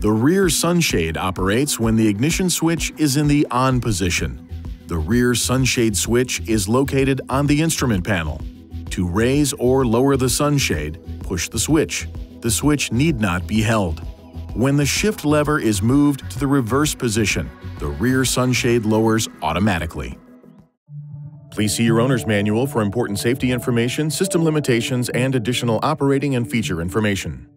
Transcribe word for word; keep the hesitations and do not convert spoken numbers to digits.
The rear sunshade operates when the ignition switch is in the on position. The rear sunshade switch is located on the instrument panel. To raise or lower the sunshade, push the switch. The switch need not be held. When the shift lever is moved to the reverse position, the rear sunshade lowers automatically. Please see your owner's manual for important safety information, system limitations, and additional operating and feature information.